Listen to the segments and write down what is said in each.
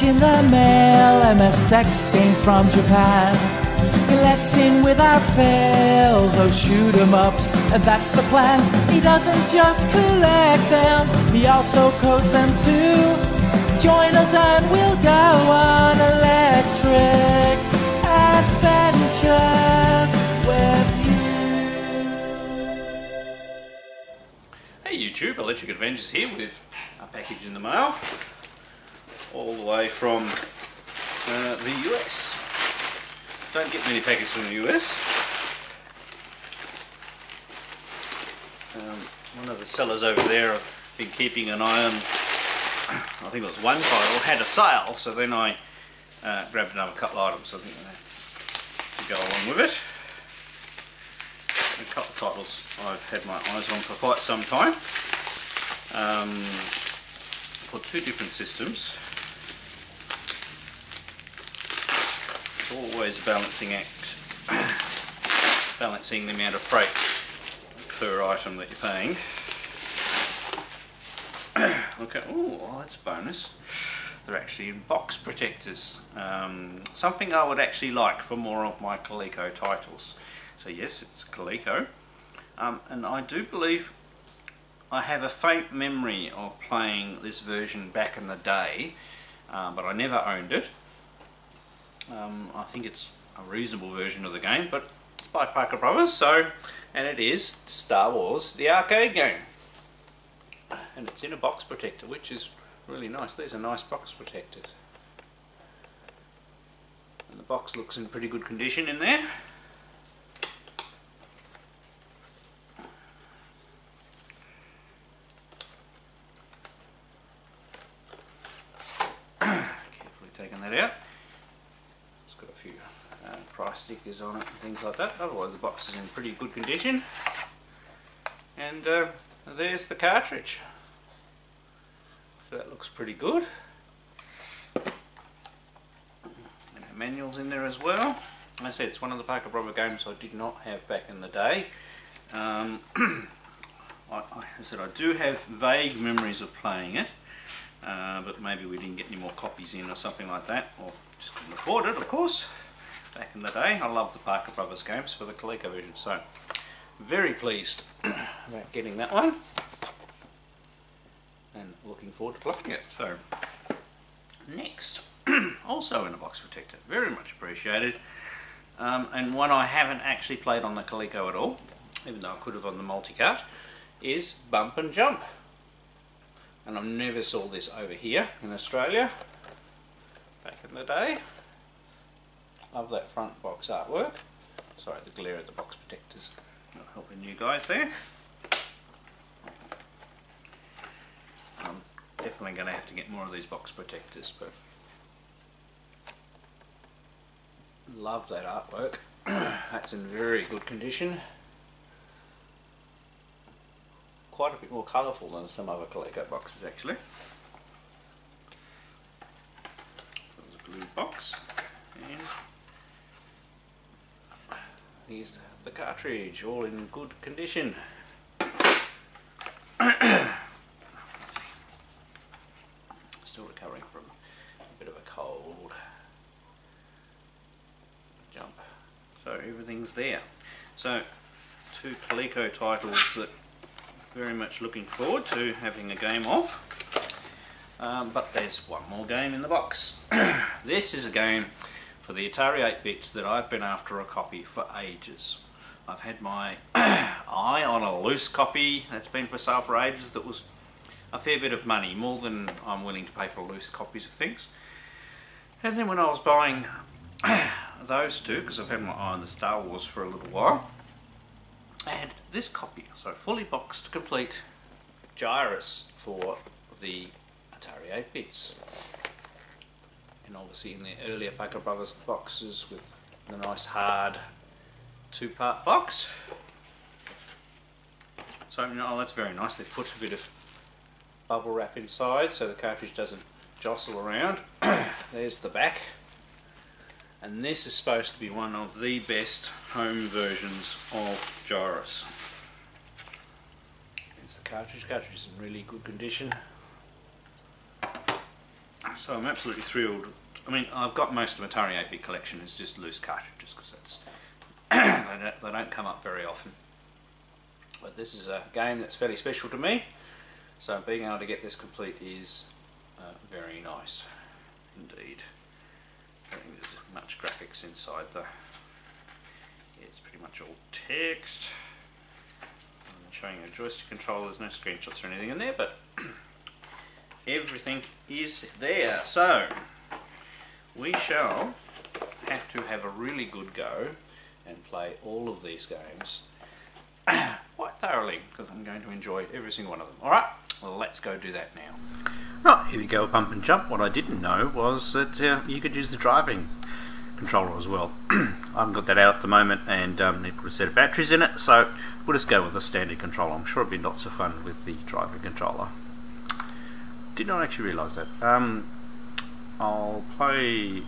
got in the mail MSX games from Japan. Collecting without fail those shoot 'em ups, and that's the plan. He doesn't just collect them, he also codes them too. Join us and we'll go on Electric Adventures with you. Hey YouTube, Electric Adventures here with a package in the mail, all the way from the US. Don't get many packages from the US. One of the sellers over there, I've been keeping an eye on, I think it was one file, had a sale, so then I grabbed another couple of items, I think, to go along with it. A couple of titles I've had my eyes on for quite some time, for two different systems. Always a balancing act, balancing the amount of freight per item that you're paying. Okay, oh, that's a bonus. They're actually in box protectors. Something I would actually like for more of my Coleco titles. So yes, it's Coleco, and I do believe I have a faint memory of playing this version back in the day, but I never owned it. I think it's a reasonable version of the game, but it's by Parker Brothers, so, and it is Star Wars: The Arcade Game. And it's in a box protector, which is really nice. These are nice box protectors. And the box looks in pretty good condition in there. Carefully taking that out. Got a few price stickers on it and things like that. Otherwise the box is in pretty good condition. And there's the cartridge. So that looks pretty good. And the manual's in there as well. As I said, it's one of the Parker Brothers games I did not have back in the day. I said I do have vague memories of playing it. But maybe we didn't get any more copies in or something like that, or just couldn't afford it, of course, back in the day. I love the Parker Brothers games for the Coleco version, so very pleased about getting that one and looking forward to playing it. So next, also in a box protector, very much appreciated, and one I haven't actually played on the Coleco at all, even though I could have on the multicart, is Bump'n Jump. And I never saw this over here in Australia back in the day. Love that front box artwork. Sorry, the glare of the box protectors not helping you guys there. I'm definitely going to have to get more of these box protectors, but love that artwork. That's in very good condition. Quite a bit more colourful than some other Coleco boxes, actually. That was a blue box, and here's the cartridge, all in good condition. Still recovering from a bit of a cold. Jump. So everything's there. So two Coleco titles that very much looking forward to having a game of, but there's one more game in the box. This is a game for the Atari 8-bits that I've been after a copy for ages. I've had my eye on a loose copy that's been for sale for ages that was a fair bit of money, more than I'm willing to pay for loose copies of things. And then when I was buying those two, because I've had my eye on the Star Wars for a little while, I had this copy, so fully boxed, complete, Gyruss for the Atari 8-bits. And obviously in the earlier Parker Brothers boxes with the nice hard two-part box. So you know, oh, that's very nice, they've put a bit of bubble wrap inside so the cartridge doesn't jostle around. There's the back. And this is supposed to be one of the best home versions of Gyruss. There's the cartridge. Cartridge is in really good condition. So I'm absolutely thrilled. I mean, I've got most of Atari 8-bit collection is just loose cartridges because that's they don't come up very often. But this is a game that's fairly special to me, so being able to get this complete is very nice indeed. I don't think there's much graphics inside though. Yeah, it's pretty much all text. I'm showing a joystick controller, there's no screenshots or anything in there, but everything is there. So we shall have to have a really good go and play all of these games quite thoroughly, because I'm going to enjoy every single one of them. Alright, well, let's go do that now. Right, here we go, Bump'n Jump. What I didn't know was that you could use the driving controller as well. I haven't got that out at the moment, and need to put a set of batteries in it, so we'll just go with the standard controller. I'm sure it'll be lots of fun with the driving controller. Did not actually realise that. I'll play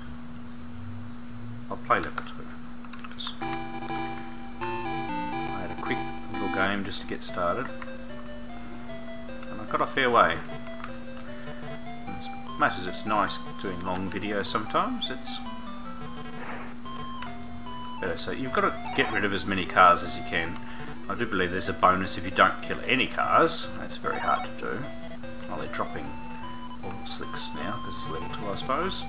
level 2. I had a quick little game just to get started, and I got a fair way. And as much as it's nice doing long videos sometimes, it's better. So you've got to get rid of as many cars as you can. I do believe there's a bonus if you don't kill any cars. That's very hard to do. Oh, they're dropping all the slicks now because it's level 2, I suppose.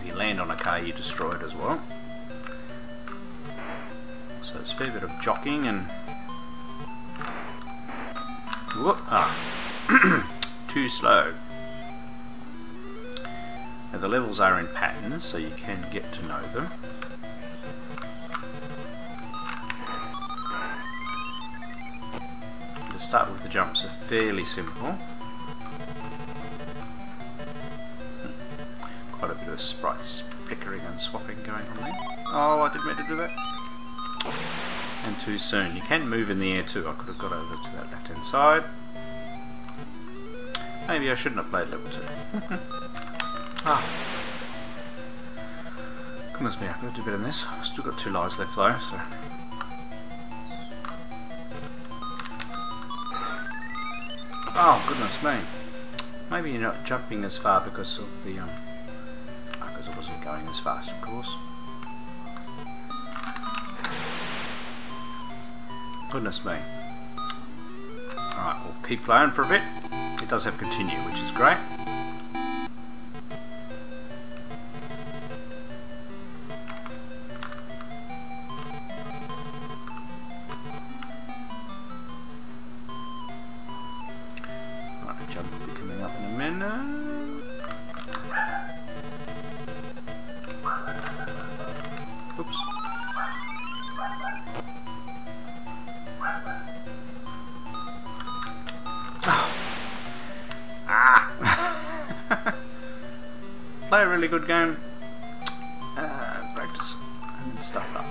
If you land on a car, you destroy it as well. So it's a fair bit of jockeying and... Whoop! Ah! Too slow. Now the levels are in patterns, so you can get to know them. Start with the jumps are fairly simple. Quite a bit of sprites flickering and swapping going on there. Oh, I didn't mean to do that. And too soon. You can move in the air too. I could have got over to that left hand side. Maybe I shouldn't have played level 2. Ah. Goodness me, I've got to do a bit in this. I've still got 2 lives left though, so... Oh, goodness me. Maybe you're not jumping as far because of the... because I wasn't going as fast, of course. Goodness me. Alright, we'll keep playing for a bit. It does have continue, which is great. Play a really good game, practice, and then stuff it up.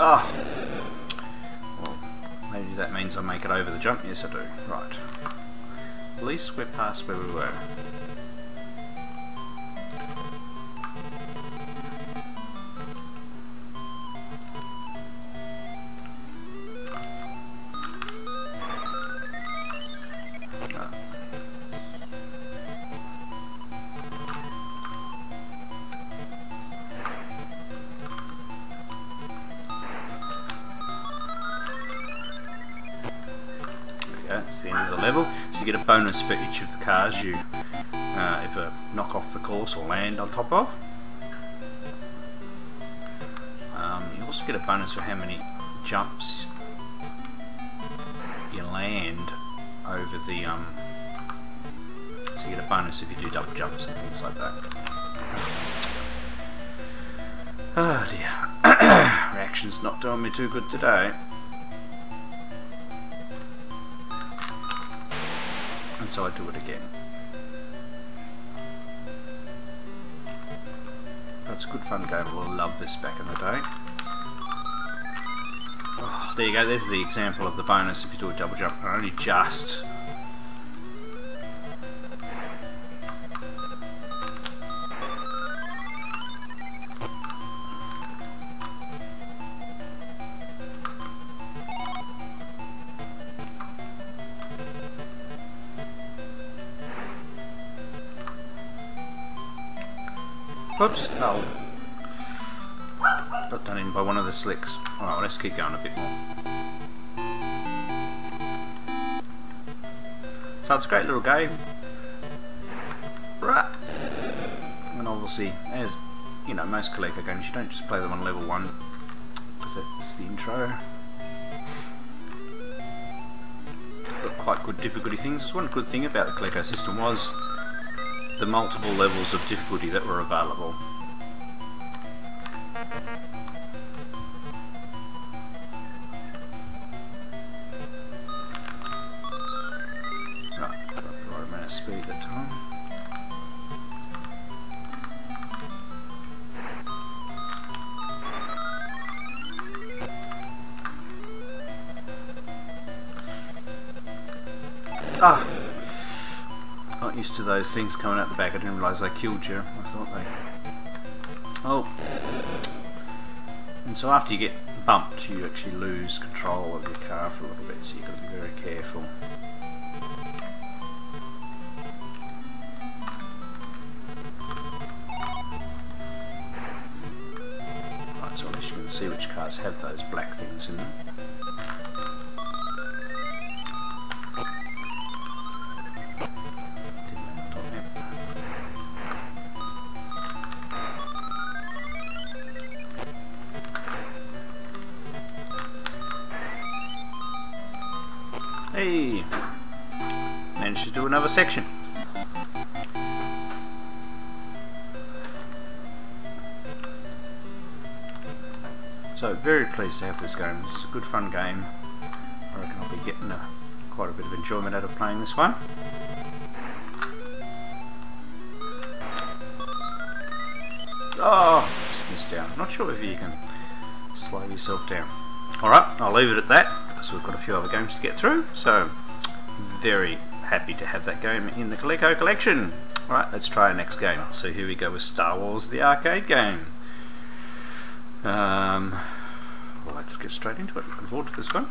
Oh! Well, maybe that means I make it over the jump. Yes, I do. Right. At least we're past where we were. That's the end of the level. So you get a bonus for each of the cars you either knock off the course or land on top of. You also get a bonus for how many jumps you land over the... so you get a bonus if you do double jumps and things like that. Oh dear. Reaction's not doing me too good today. So I do it again. That's a good fun game. We'll love this back in the day. Oh, there you go. There's the example of the bonus if you do a double jump. I only just Oops, oh. Got done in by one of the slicks. Alright, well, let's keep going a bit more. So it's a great little game. Right. And obviously, as you know, most Coleco games, you don't just play them on level 1. Because that's the intro. Got quite good difficulty things. That's one good thing about the Coleco system was the multiple levels of difficulty that were available. Right, got the right amount of speed that time. Ah! Not used to those things coming out the back. I didn't realise they killed you. I thought they... Oh! And so after you get bumped, you actually lose control of your car for a little bit, so you've got to be very careful. Right, so at least you can see which cars have those black things in them. Hey! Managed to do another section. So, very pleased to have this game. This is a good fun game. I reckon I'll be getting quite a bit of enjoyment out of playing this one. Oh! Just missed out. Not sure if you can slow yourself down. Alright, I'll leave it at that. So we've got a few other games to get through, so very happy to have that game in the Coleco collection. Alright, let's try our next game. So here we go with Star Wars: The Arcade Game. Well, let's get straight into it. Looking forward to this one.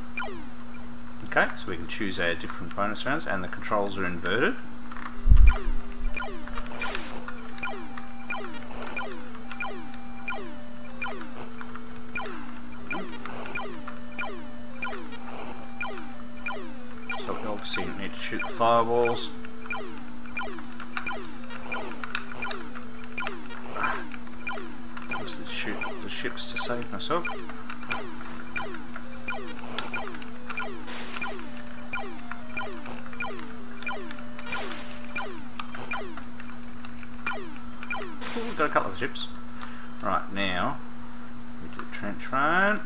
Okay, so we can choose our different bonus rounds, and the controls are inverted. So you need to shoot the fireballs. I used to shoot the ships to save myself. Ooh, we've got a couple of ships. Right, now we do a trench run.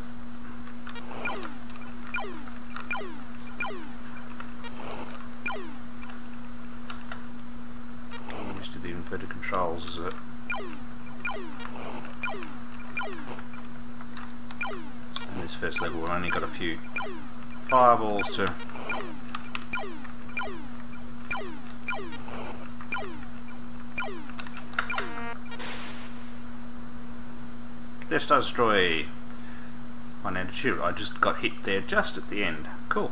The inverted controls, is it? In this first level, we've only got a few fireballs to. Let's destroy. I need to shoot. I just got hit there just at the end. Cool.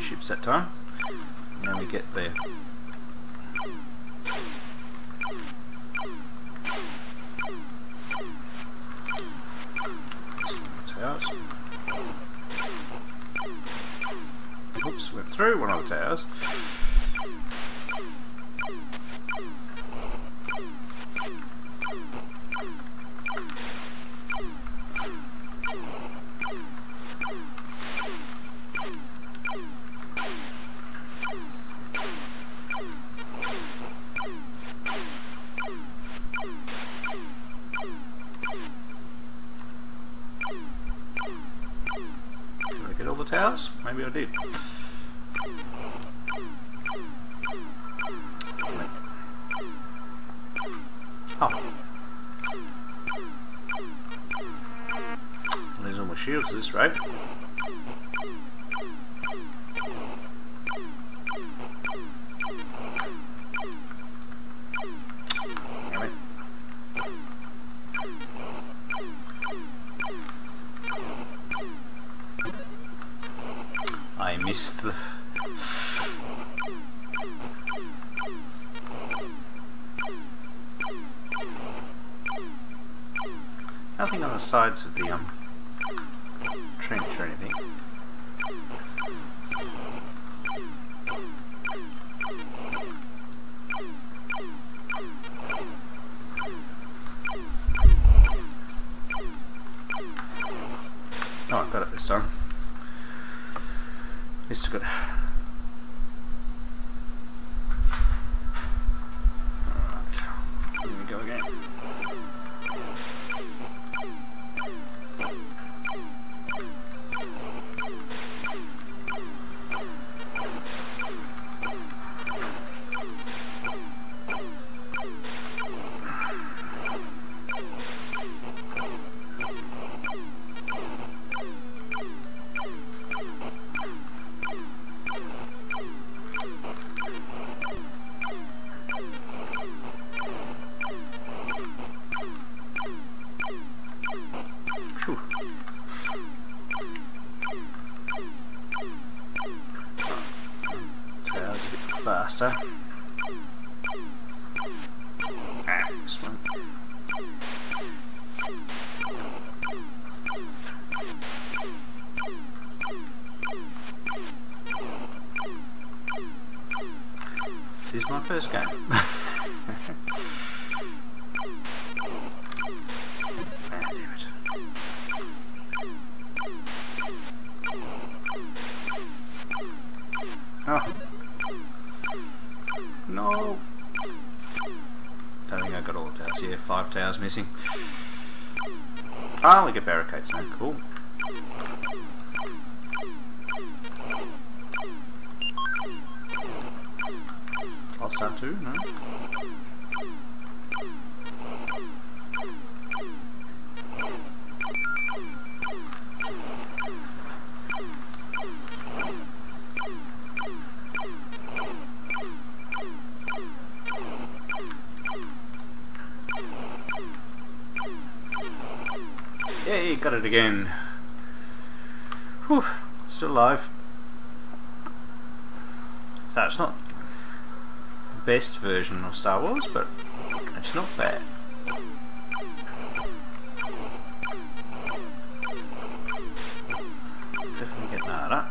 Ships that time, and then we get there. Towers. Oops, went through one of the towers. Towers? Maybe I did. Oh. There's all my shields this rope. Nothing on the sides of the trench or anything. Oh, I got it this time. At least I got it. Alright, here we go again. Faster. Ah, this one. This is my first game. Ah, damn it. Oh. No! Don't think I got all the towers. Yeah, 5 towers missing. Ah, we get barricades now. Cool. I'll start too, no? Yay, got it again. Whew, still alive. So it's not the best version of Star Wars, but it's not bad. Definitely getting harder.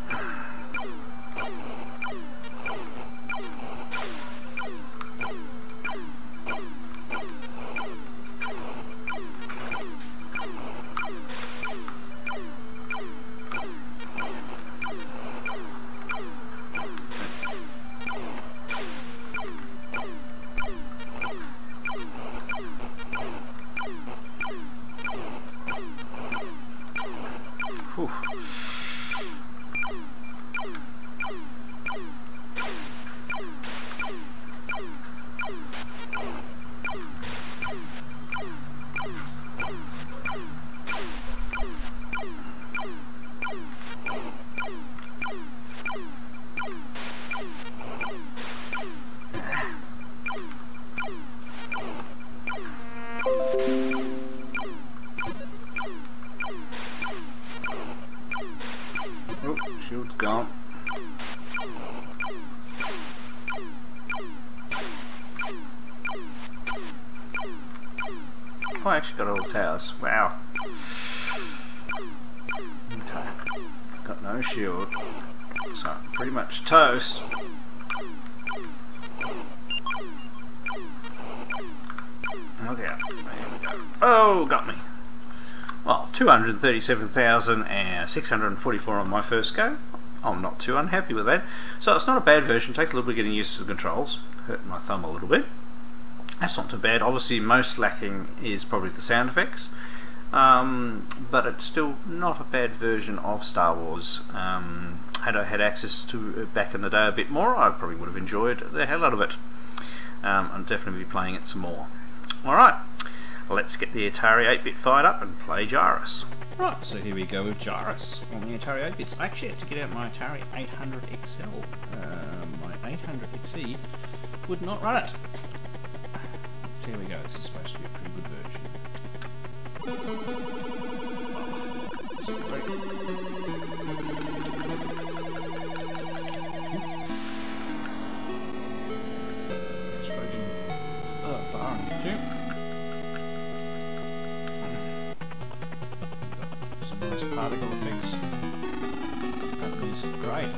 Shield's gone. Oh, I actually got all the towers. Wow. Okay. Got no shield. So, pretty much toast. Okay. There we go. Oh, got me. Well, 237,644 on my first go. I'm not too unhappy with that. So it's not a bad version, takes a little bit of getting used to the controls. Hurting my thumb a little bit. That's not too bad. Obviously most lacking is probably the sound effects. But it's still not a bad version of Star Wars. Had I had access to it back in the day a bit more, I probably would have enjoyed the hell out of it. I'll definitely be playing it some more. Alright, let's get the Atari 8-bit fired up and play Gyruss. Right, so here we go with Gyruss on the Atari 8-bits. I actually have to get out my Atari 800XL. My 800XE would not run it. Let's see how we go. This is supposed to be a pretty good version. Oh, this is great. Straight in far on YouTube. Some nice particle effects. That is great.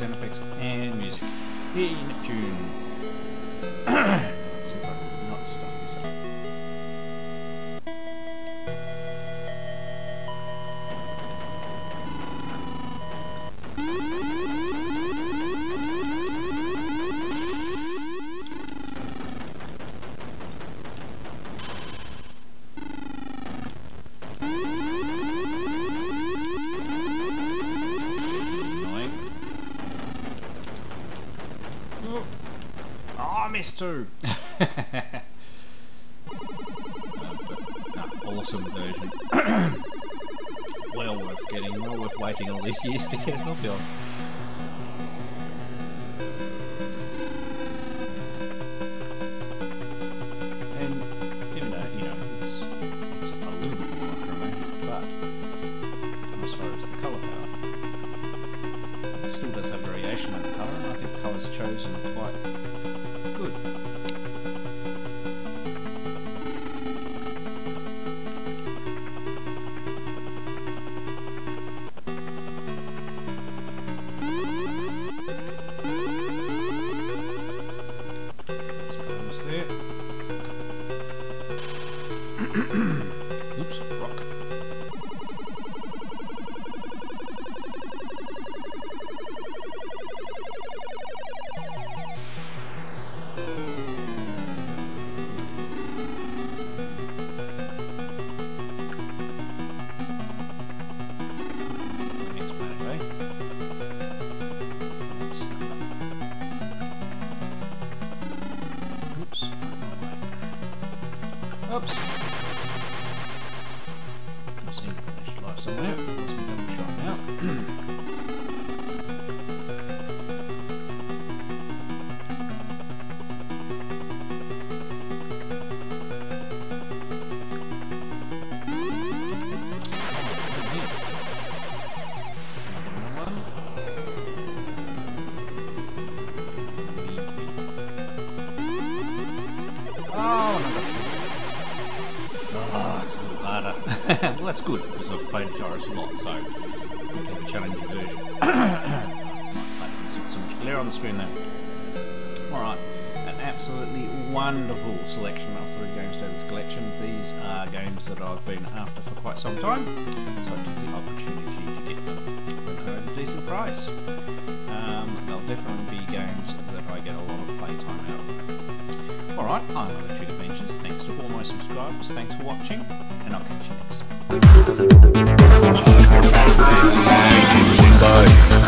Sound effects and music. Hey, Neptune. Let's see if I can not stuff this up. Too. Awesome version. Well worth getting, well worth waiting all these years to get a copy of. And even though, you know, it's a little bit more monochromatic, but as far as the colour palette, it still does have variation on the colour, and I think the colour's chosen quite good. Oops. I see flash lights on there. Let's get double shot now. Well, that's good, because I've played Gyruss a lot, so it's going to be a challenging version. Not so much glare on the screen there. Alright, an absolutely wonderful selection of three games to this collection. These are games that I've been after for quite some time, so I took the opportunity to get them at a decent price. They'll definitely be games that I get a lot of playtime out of. Alright, I'm Electric Adventures. Thanks to all my subscribers, thanks for watching. And I'll catch you next time. Bye.